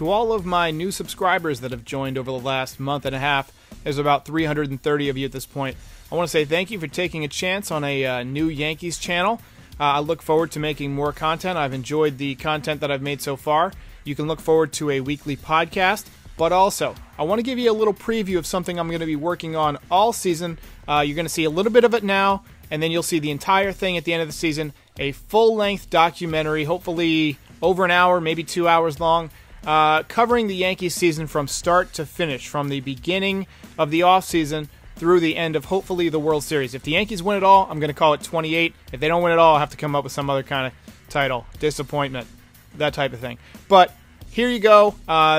To all of my new subscribers that have joined over the last month and a half, there's about 330 of you at this point. I want to say thank you for taking a chance on a new Yankees channel. I look forward to making more content. I've enjoyed the content that I've made so far. You can look forward to a weekly podcast, but also I want to give you a little preview of something I'm going to be working on all season. You're going to see a little bit of it now, and then you'll see the entire thing at the end of the season, a full-length documentary, hopefully over an hour, maybe 2 hours long, covering the Yankees season from start to finish, from the beginning of the offseason through the end of, hopefully, the World Series. If the Yankees win it all, I'm going to call it 28. If they don't win it all, I'll have to come up with some other kind of title, disappointment, that type of thing. But here you go.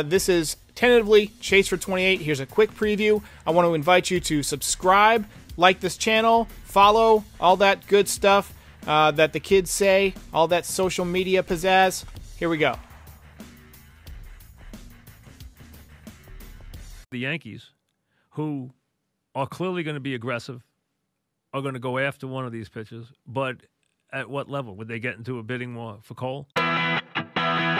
This is tentatively Chase for 28. Here's a quick preview. I want to invite you to subscribe, like this channel, follow, all that good stuff that the kids say, all that social media pizzazz. Here we go. The Yankees, who are clearly going to be aggressive, are going to go after one of these pitchers, but at what level? Would they get into a bidding war for Cole? I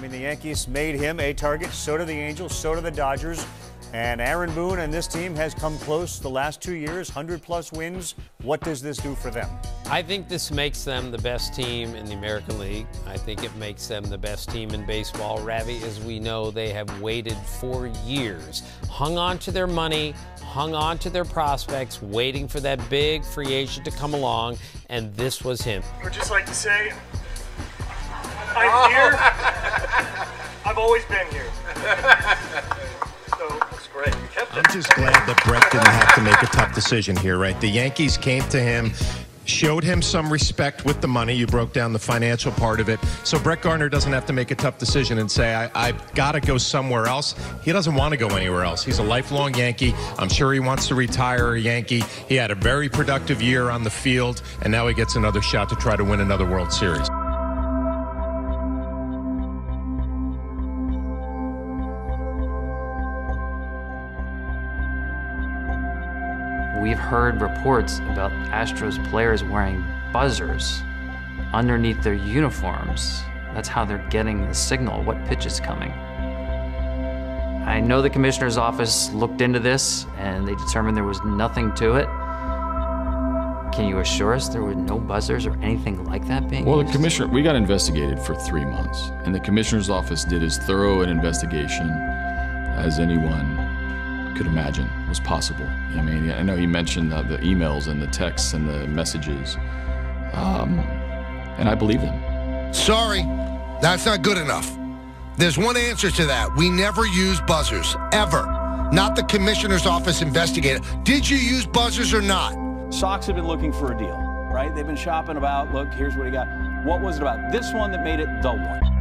mean, the Yankees made him a target, so do the Angels, so do the Dodgers. And Aaron Boone and this team has come close the last 2 years, 100-plus wins. What does this do for them? I think this makes them the best team in the American League. I think it makes them the best team in baseball. Ravi, as we know, they have waited for years, hung on to their money, hung on to their prospects, waiting for that big free agent to come along, and this was him. I would just like to say, I'm here. I've always been here. I'm just glad that Brett didn't have to make a tough decision here, right? The Yankees came to him, showed him some respect with the money. You broke down the financial part of it. So Brett Gardner doesn't have to make a tough decision and say, I've got to go somewhere else. He doesn't want to go anywhere else. He's a lifelong Yankee. I'm sure he wants to retire a Yankee. He had a very productive year on the field, and now he gets another shot to try to win another World Series. We've heard reports about Astros players wearing buzzers underneath their uniforms. That's how they're getting the signal, what pitch is coming. I know the commissioner's office looked into this and they determined there was nothing to it. Can you assure us there were no buzzers or anything like that being used? Well, the commissioner, we got investigated for 3 months, and the commissioner's office did as thorough an investigation as anyone could imagine was possible. I mean, I know he mentioned the emails and the texts and the messages, and I believe them. Sorry, that's not good enough. There's one answer to that. We never use buzzers, ever. Not the commissioner's office investigator. Did you use buzzers or not? Sox have been looking for a deal, right? They've been shopping about, look, here's what he got. What was it about this one that made it the one?